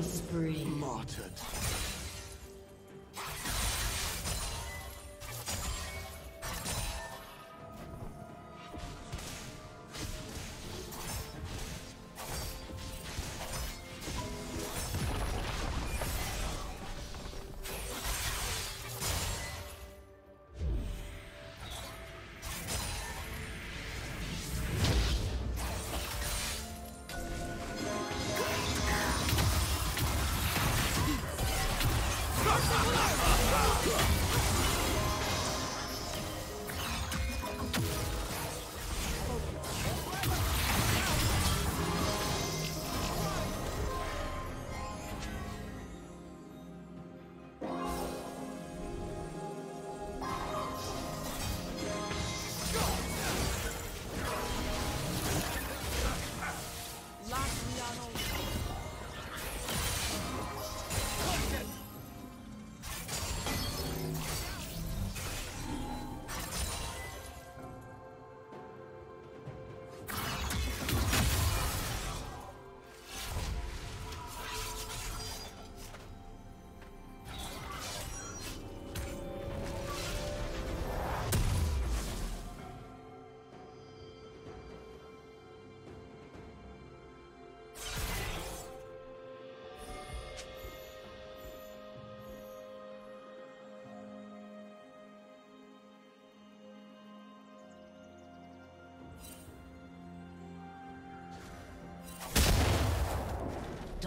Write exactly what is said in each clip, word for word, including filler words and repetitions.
Spree. Martyred.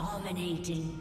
Dominating.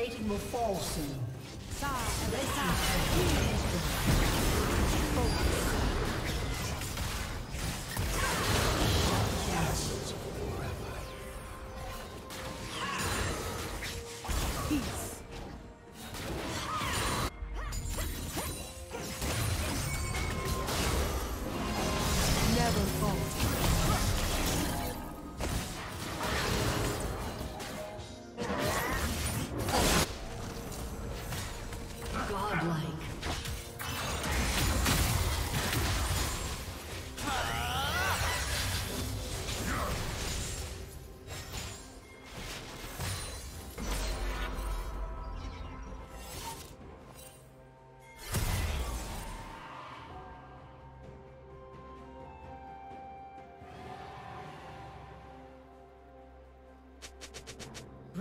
Plating will fall soon.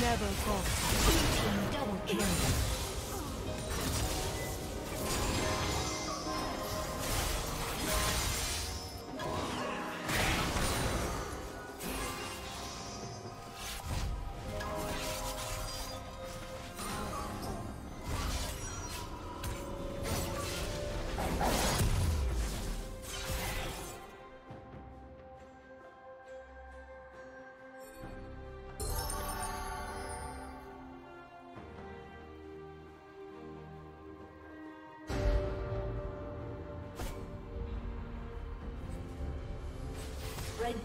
Never fall. Double kill. Red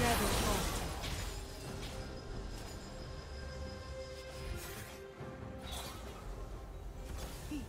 Never fall. Peace.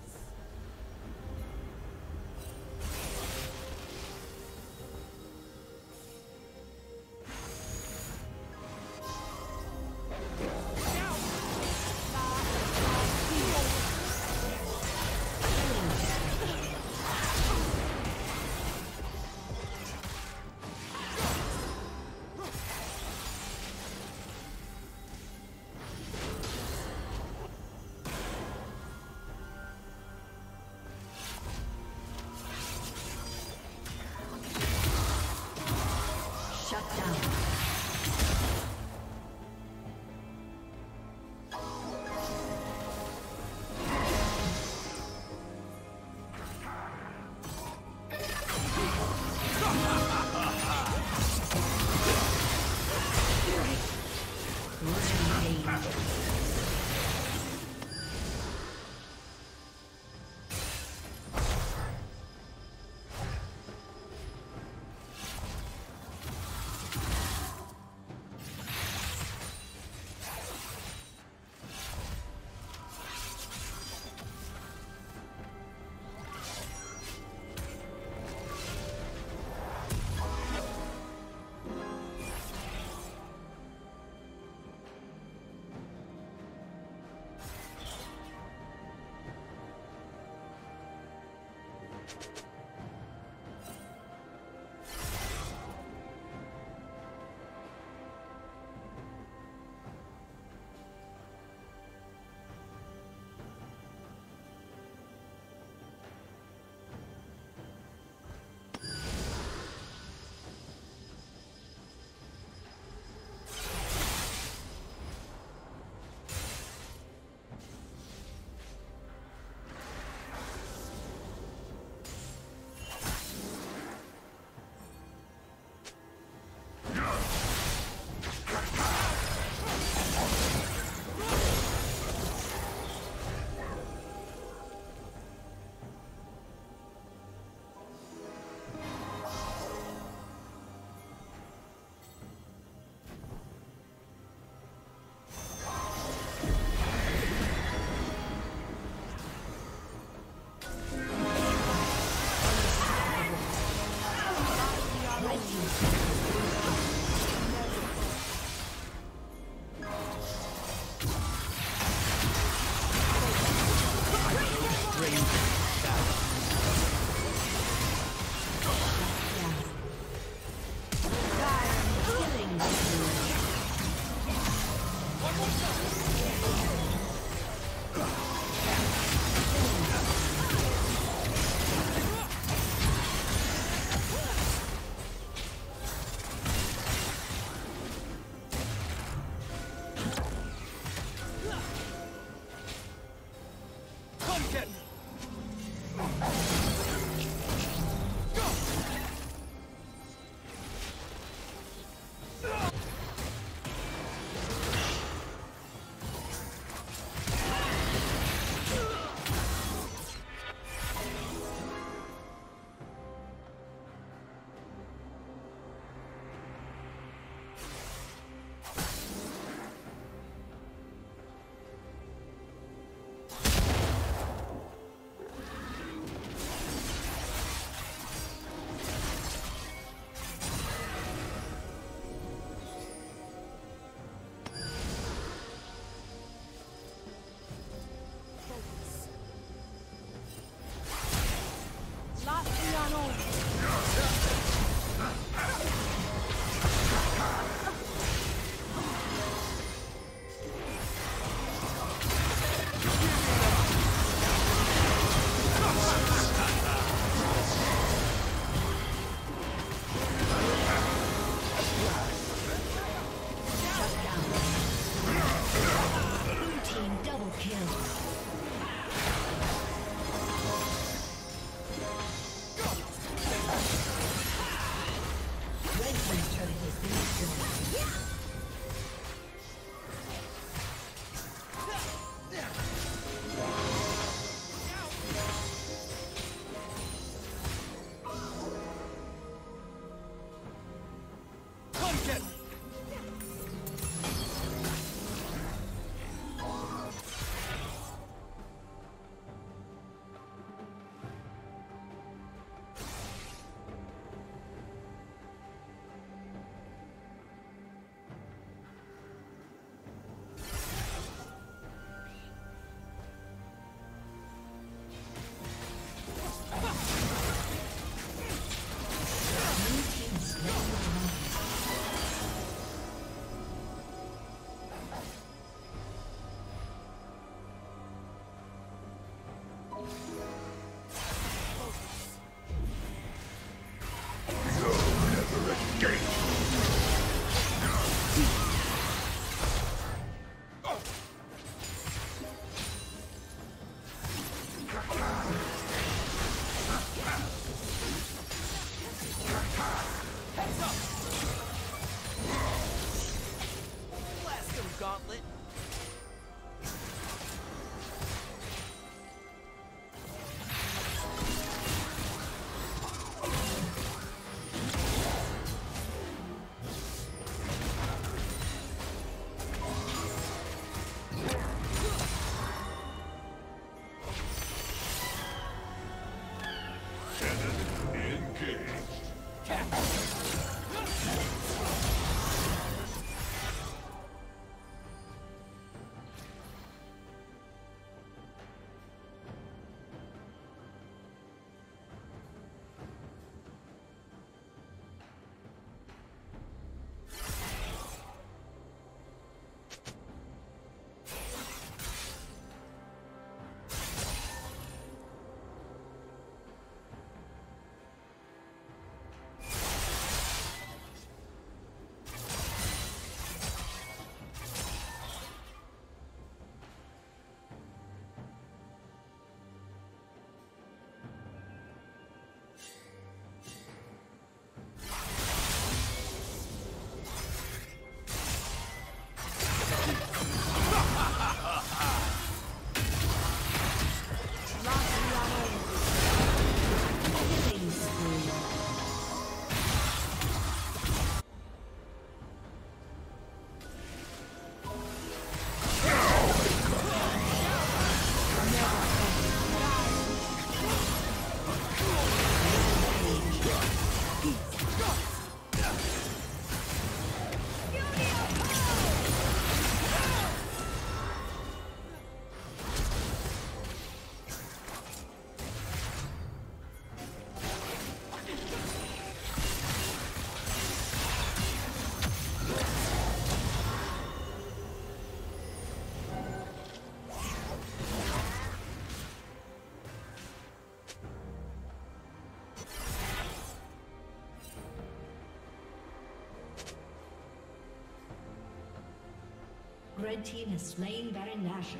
Red team has slain Baron Nashor.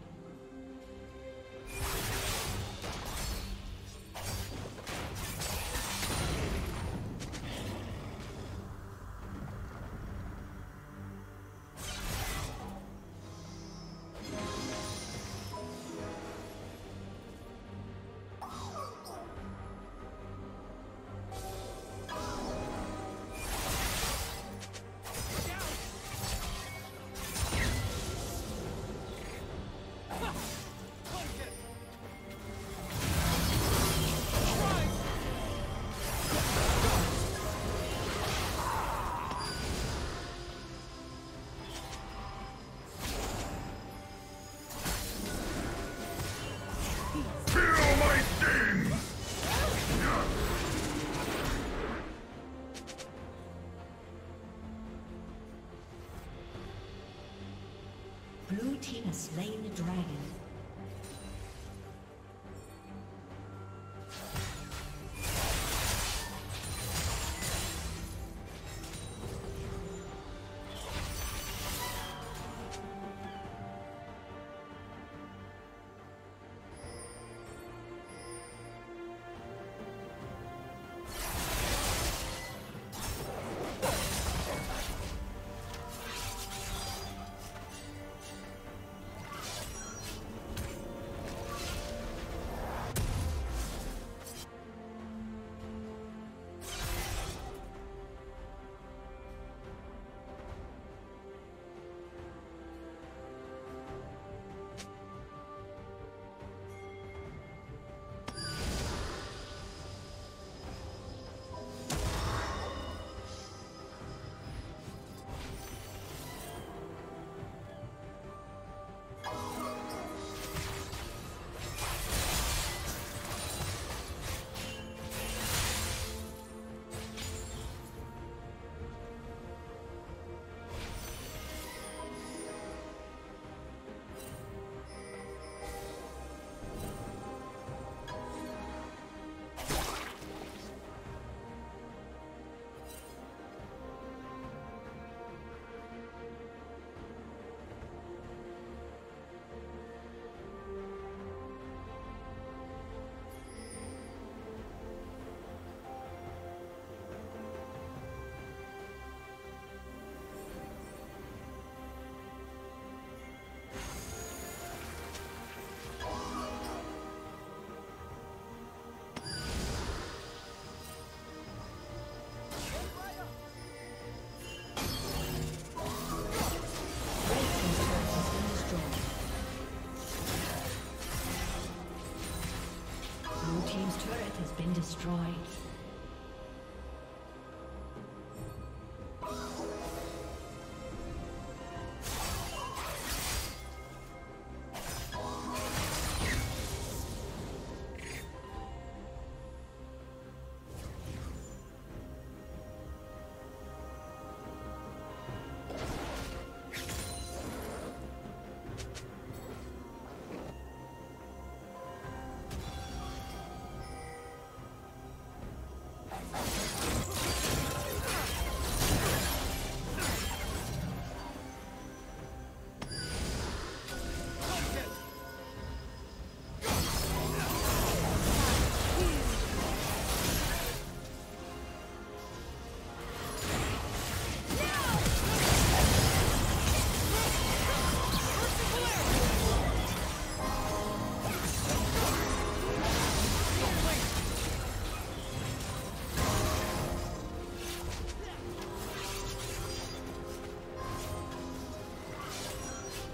Slain the dragon. Been destroyed.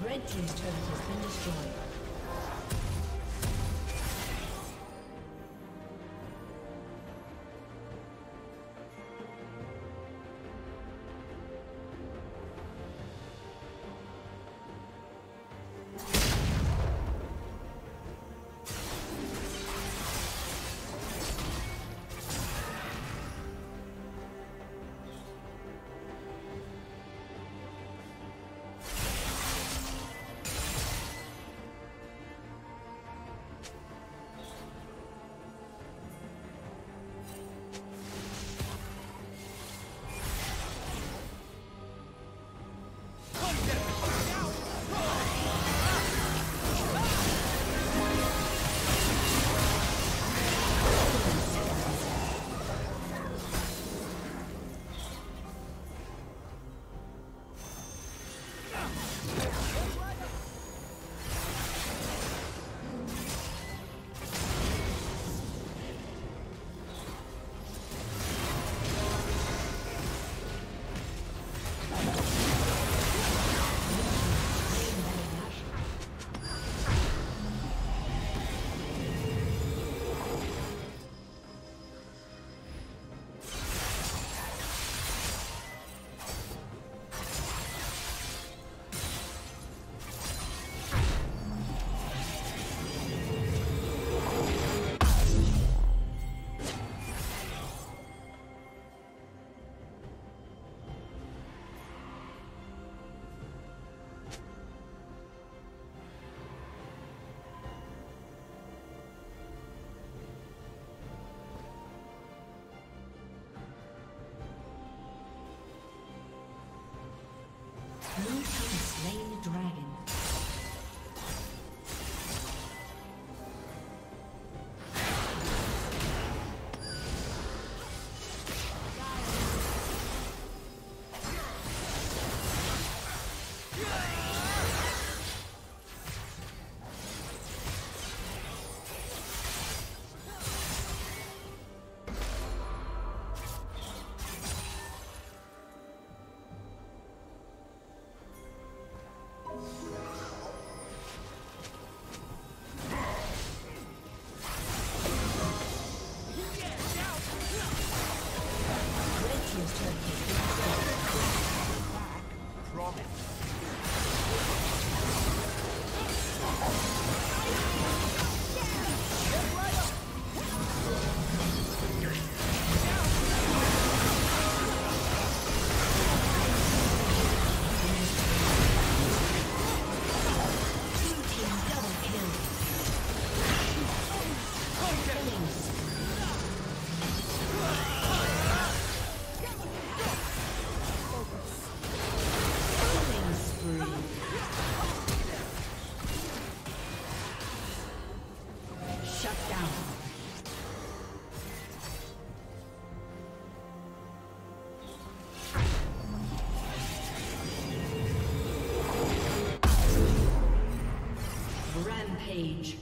Red team's turret has been destroyed. Page.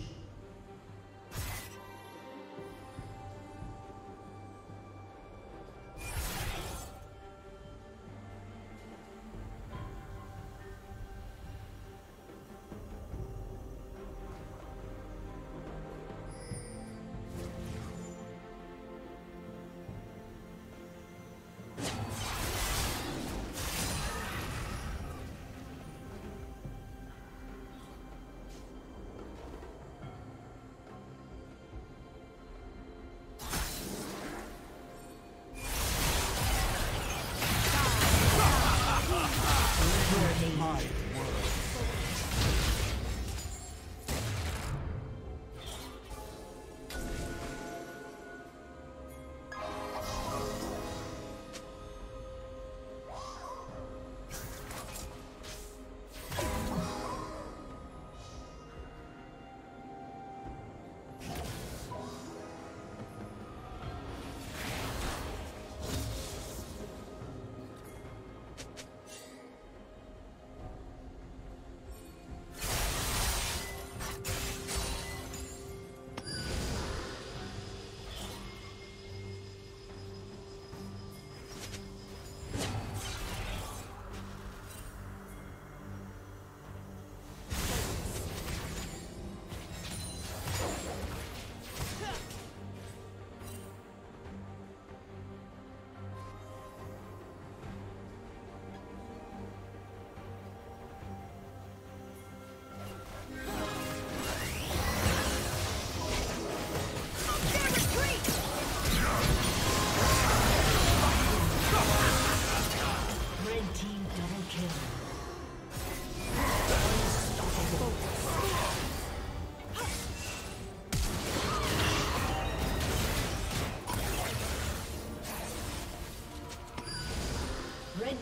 Red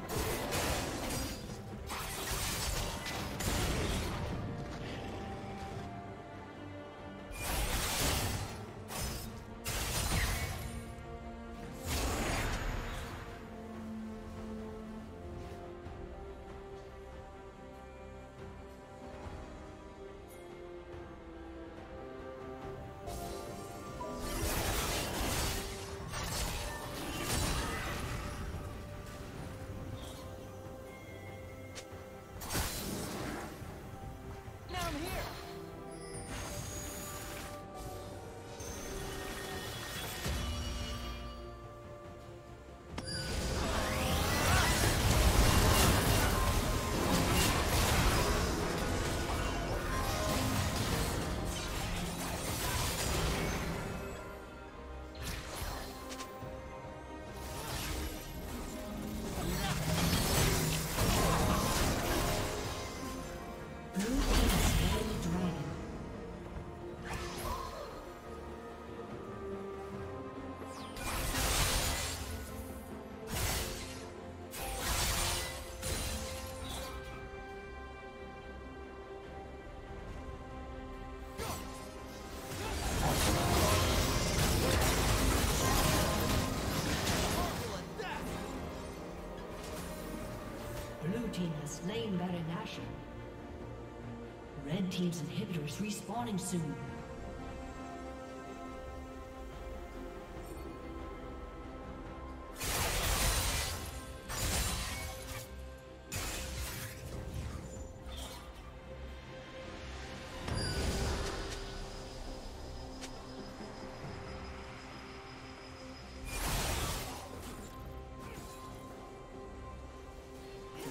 Slain Baron Nashor. Red Team's inhibitor is respawning soon.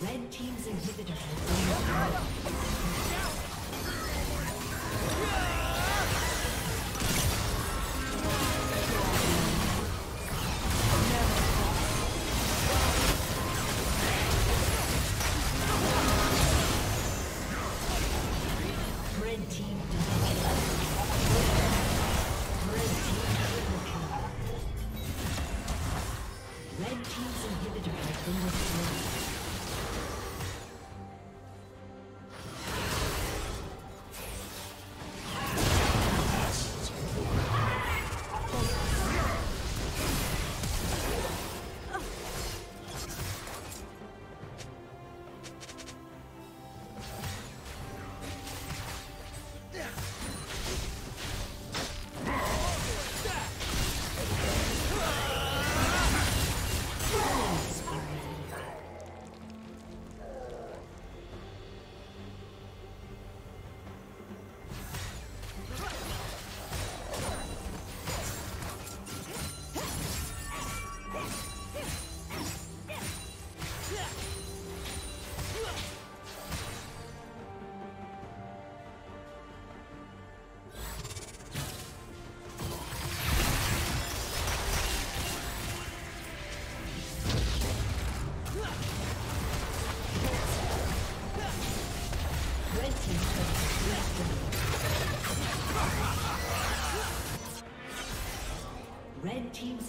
Red Team's inhibitor has been Red Team's